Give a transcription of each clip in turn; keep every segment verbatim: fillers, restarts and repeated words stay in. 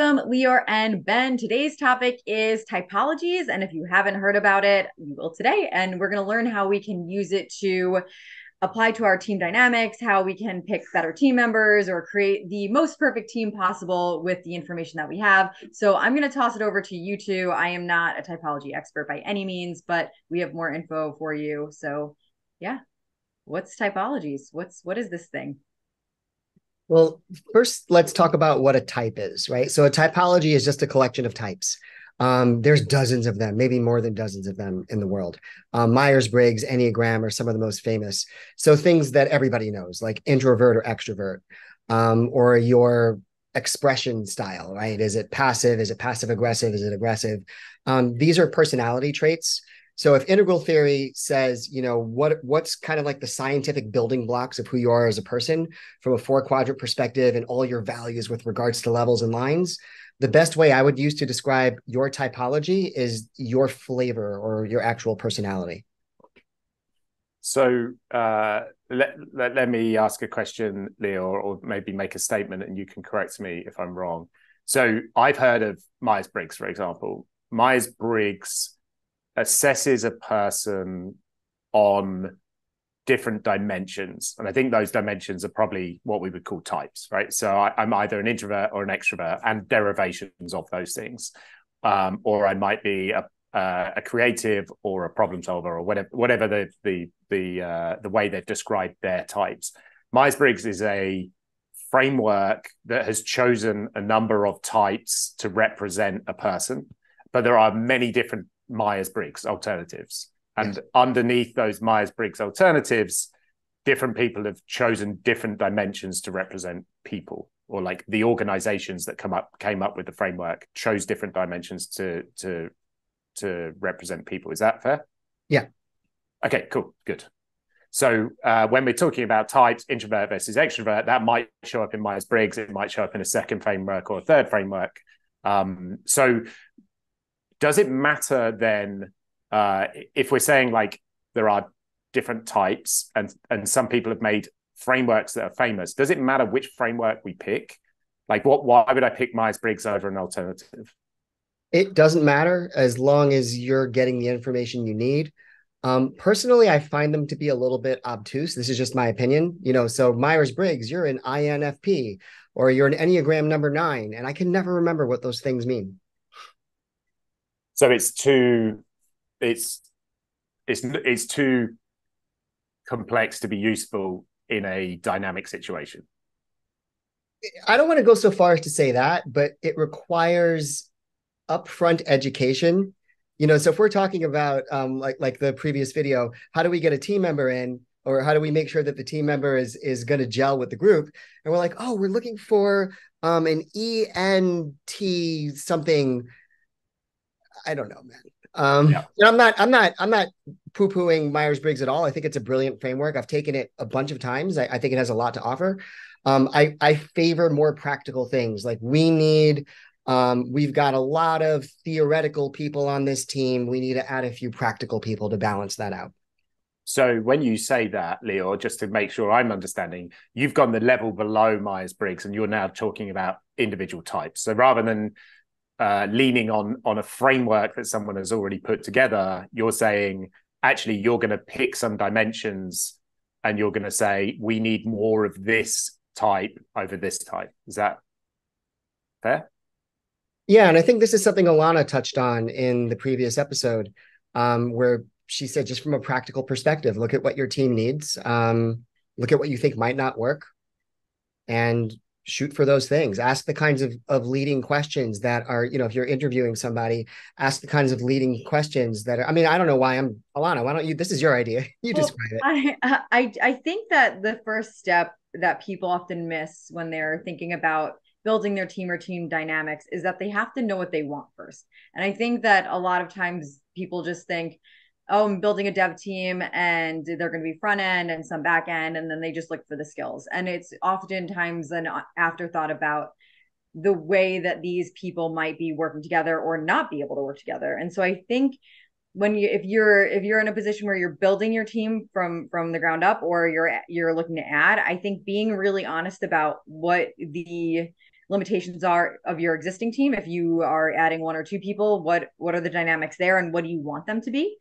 welcome Lior and Ben. Today's topic is typologies, and if you haven't heard about it, you will today. And we're going to learn how we can use it to apply to our team dynamics, how we can pick better team members or create the most perfect team possible with the information that we have. So I'm going to toss it over to you two. I am not a typology expert by any means, but we have more info for you. So yeah, what's typologies? What's, what is this thing? Well, first let's talk about what a type is, right? So a typology is just a collection of types. Um, there's dozens of them, maybe more than dozens of them in the world. Um, Myers-Briggs, Enneagram are some of the most famous. So things that everybody knows, like introvert or extrovert, um, or your expression style, right? Is it passive? Is it passive aggressive? Is it aggressive? Um, these are personality traits. So if integral theory says, you know, what what's kind of like the scientific building blocks of who you are as a person from a four quadrant perspective and all your values with regards to levels and lines, the best way I would use to describe your typology is your flavor or your actual personality. So uh, let, let, let me ask a question, Lior, or maybe make a statement and you can correct me if I'm wrong. So I've heard of Myers-Briggs, for example. Myers-Briggs assesses a person on different dimensions. And I think those dimensions are probably what we would call types, right? So I, I'm either an introvert or an extrovert and derivations of those things. Um, or I might be a, uh, a creative or a problem solver or whatever, whatever the the the, uh, the way they've described their types. Myers-Briggs is a framework that has chosen a number of types to represent a person, but there are many different Myers-Briggs alternatives, and yes, underneath those Myers-Briggs alternatives different people have chosen different dimensions to represent people, or like the organizations that come up came up with the framework chose different dimensions to to to represent people. Is that fair? Yeah. Okay, cool, good. So uh when we're talking about types, introvert versus extrovert, that might show up in Myers-Briggs, it might show up in a second framework or a third framework. Um so does it matter then, uh, if we're saying like there are different types and, and some people have made frameworks that are famous, does it matter which framework we pick? Like what, why would I pick Myers-Briggs over an alternative? It doesn't matter as long as you're getting the information you need. Um, personally, I find them to be a little bit obtuse. This is just my opinion. You know, so Myers-Briggs, you're an I N F P or you're an Enneagram number nine, and I can never remember what those things mean. So it's too, it's, it's, it's too complex to be useful in a dynamic situation. I don't want to go so far as to say that, but it requires upfront education. You know, so if we're talking about um, like, like the previous video, how do we get a team member in, or how do we make sure that the team member is, is going to gel with the group? And we're like, oh, we're looking for um, an E N T something. I don't know, man. Um, yeah. And I'm not, I'm not, I'm not poo-pooing Myers-Briggs at all. I think it's a brilliant framework. I've taken it a bunch of times. I, I think it has a lot to offer. Um, I, I favor more practical things. Like we need, um, we've got a lot of theoretical people on this team. We need to add a few practical people to balance that out. So when you say that, Lior, just to make sure I'm understanding, you've gone the level below Myers-Briggs and you're now talking about individual types. So rather than Uh, leaning on on a framework that someone has already put together, you're saying, actually, you're going to pick some dimensions and you're going to say, we need more of this type over this type. Is that fair? Yeah, and I think this is something Alana touched on in the previous episode, um, where she said, just from a practical perspective, look at what your team needs, um, look at what you think might not work, and shoot for those things. Ask the kinds of, of leading questions that are, you know, if you're interviewing somebody, ask the kinds of leading questions that are, I mean, I don't know why I'm, Alana, why don't you, this is your idea. You well, describe it. I, I, I think that the first step that people often miss when they're thinking about building their team or team dynamics is that they have to know what they want first. And I think that a lot of times people just think, oh, I'm building a dev team and they're going to be front end and some back end. And then they just look for the skills. And it's oftentimes an afterthought about the way that these people might be working together or not be able to work together. And so I think when you, if you're, if you're in a position where you're building your team from, from the ground up, or you're, you're looking to add, I think being really honest about what the limitations are of your existing team. If you are adding one or two people, what, what are the dynamics there and what do you want them to be?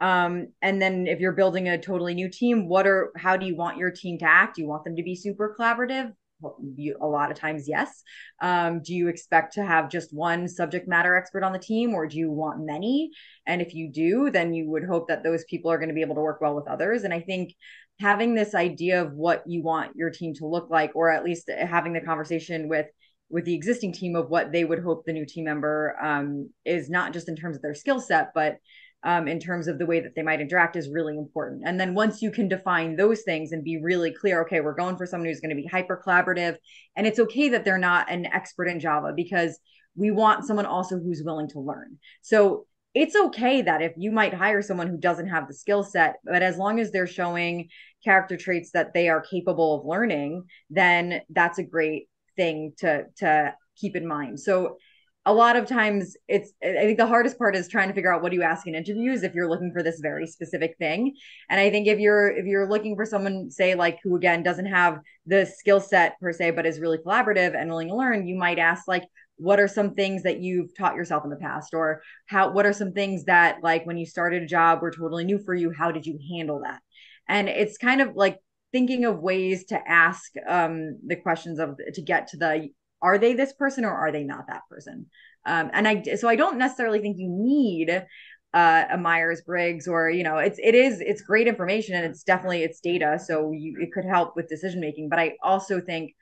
Um, and then if you're building a totally new team, what are, how do you want your team to act? Do you want them to be super collaborative? Well, you, a lot of times, yes. Um, do you expect to have just one subject matter expert on the team, or do you want many? And if you do, then you would hope that those people are going to be able to work well with others. And I think having this idea of what you want your team to look like, or at least having the conversation with with the existing team of what they would hope the new team member um, is, not just in terms of their skill set, but Um, in terms of the way that they might interact, is really important. And then once you can define those things and be really clear, okay, we're going for someone who's going to be hyper collaborative, and it's okay that they're not an expert in Java, because we want someone also who's willing to learn. So it's okay that if you might hire someone who doesn't have the skill set, but as long as they're showing character traits that they are capable of learning, then that's a great thing to, to keep in mind. So a lot of times it's, I think the hardest part is trying to figure out what do you ask in interviews if you're looking for this very specific thing. And I think if you're, if you're looking for someone, say, like, who again, doesn't have the skill set per se, but is really collaborative and willing to learn, you might ask, like, what are some things that you've taught yourself in the past? Or how, what are some things that, like, when you started a job were totally new for you, how did you handle that? And it's kind of like thinking of ways to ask um, the questions of, to get to the, are they this person or are they not that person? Um, and I, so I don't necessarily think you need uh, a Myers-Briggs or, you know, it's, it is, it's great information, and it's definitely, it's data. So you, it could help with decision-making, but I also think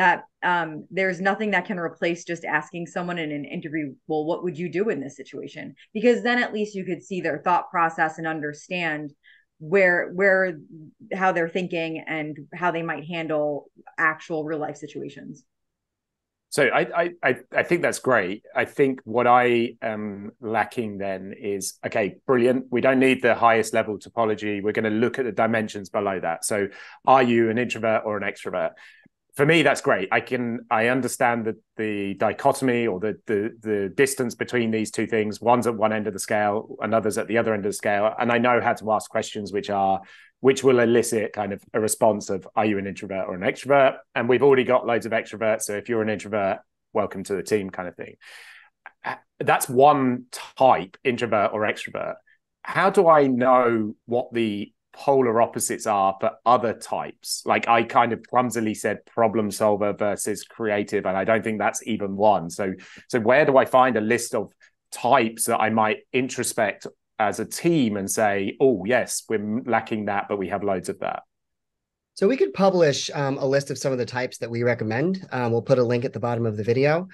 that um, there's nothing that can replace just asking someone in an interview, well, what would you do in this situation? Because then at least you could see their thought process and understand where, where, how they're thinking and how they might handle actual real life situations. So I, I I think that's great. I think what I am lacking then is, okay, brilliant. We don't need the highest level topology. We're going to look at the dimensions below that. So are you an introvert or an extrovert? For me, that's great. I can I understand the, the dichotomy or the, the the distance between these two things. One's at one end of the scale, another's at the other end of the scale. And I know how to ask questions which are which will elicit kind of a response of, are you an introvert or an extrovert? And we've already got loads of extroverts, so if you're an introvert, welcome to the team, kind of thing. That's one type, introvert or extrovert. How do I know what the polar opposites are for other types? Like, I kind of clumsily said problem solver versus creative, and I don't think that's even one. So, so where do I find a list of types that I might introspect as a team and say, oh, yes, we're lacking that, but we have loads of that? So we could publish um, a list of some of the types that we recommend. Um, we'll put a link at the bottom of the video.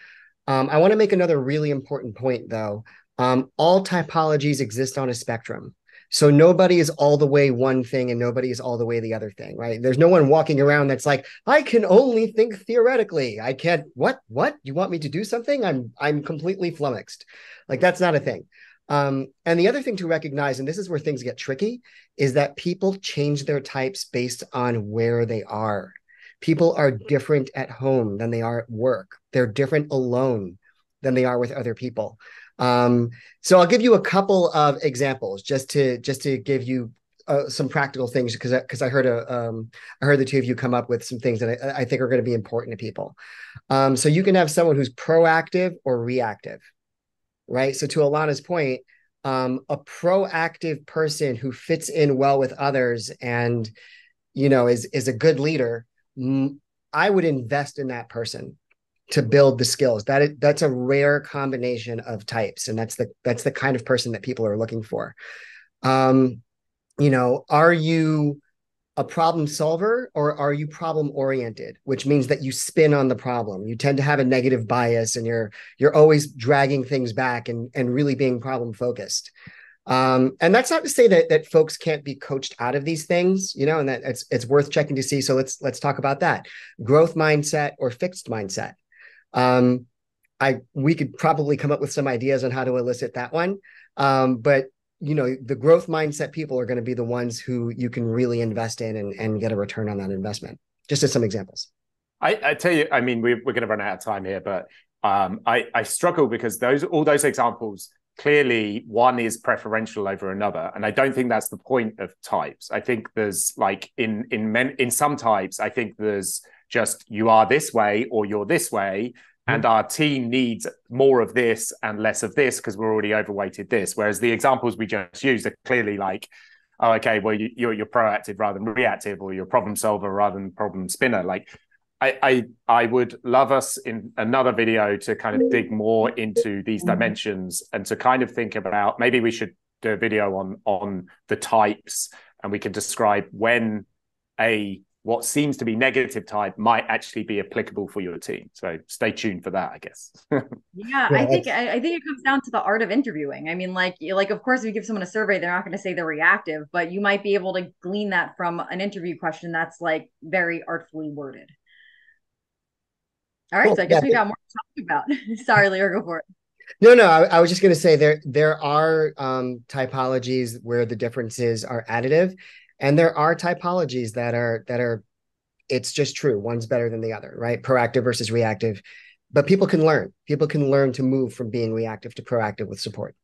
Um, I want to make another really important point, though. Um, all typologies exist on a spectrum. So nobody is all the way one thing and nobody is all the way the other thing, right? There's no one walking around that's like, I can only think theoretically. I can't, what, what? You want me to do something? I'm, I'm completely flummoxed. Like, that's not a thing. Um, and the other thing to recognize, and this is where things get tricky, is that people change their types based on where they are. People are different at home than they are at work. They're different alone than they are with other people. Um, so I'll give you a couple of examples just to just to give you uh, some practical things, because because I, I heard a um, I heard the two of you come up with some things that I, I think are going to be important to people. Um, so you can have someone who's proactive or reactive, right? So to Alana's point, um, a proactive person who fits in well with others and, you know, is is a good leader, I would invest in that person to build the skills. That is, that's a rare combination of types. And that's the, that's the kind of person that people are looking for. Um, you know, are you a problem solver or are you problem oriented, which means that you spin on the problem? You tend to have a negative bias and you're, you're always dragging things back and, and really being problem focused. Um, and that's not to say that, that folks can't be coached out of these things, you know, and that it's, it's worth checking to see. So let's, let's talk about that. Growth mindset or fixed mindset. Um, I, we could probably come up with some ideas on how to elicit that one. Um, but you know, the growth mindset people are going to be the ones who you can really invest in and, and get a return on that investment, just as some examples. I, I tell you, I mean, we, we're going to run out of time here, but, um, I, I struggle because those, all those examples, clearly one is preferential over another. And I don't think that's the point of types. I think there's like in, in men, in some types, I think there's just you are this way or you're this way. And our team needs more of this and less of this because we're already overweighted this. Whereas the examples we just used are clearly like, oh, okay, well, you, you're you're proactive rather than reactive, or you're problem solver rather than problem spinner. Like, I, I I would love us in another video to kind of dig more into these dimensions and to kind of think about, maybe we should do a video on on the types, and we can describe when a what seems to be negative type might actually be applicable for your team. So stay tuned for that, I guess. Yeah, I think I, I think it comes down to the art of interviewing. I mean, like, like of course, if you give someone a survey, they're not going to say they're reactive, but you might be able to glean that from an interview question that's like very artfully worded. All right, cool. So I guess yeah, we got more to talk about. Sorry, Leo, go for it. No, no, I, I was just going to say there there are um, typologies where the differences are additive. And there are typologies that are, that are, it's just true. One's better than the other, right? Proactive versus reactive, but people can learn, people can learn to move from being reactive to proactive with support.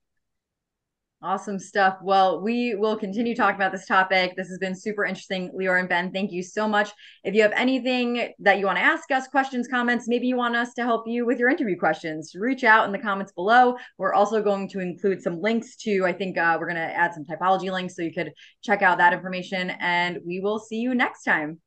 Awesome stuff. Well, we will continue talking about this topic. This has been super interesting. Lior and Ben, thank you so much. If you have anything that you want to ask us, questions, comments, maybe you want us to help you with your interview questions, reach out in the comments below. We're also going to include some links to, I think uh, we're going to add some typology links so you could check out that information, and we will see you next time.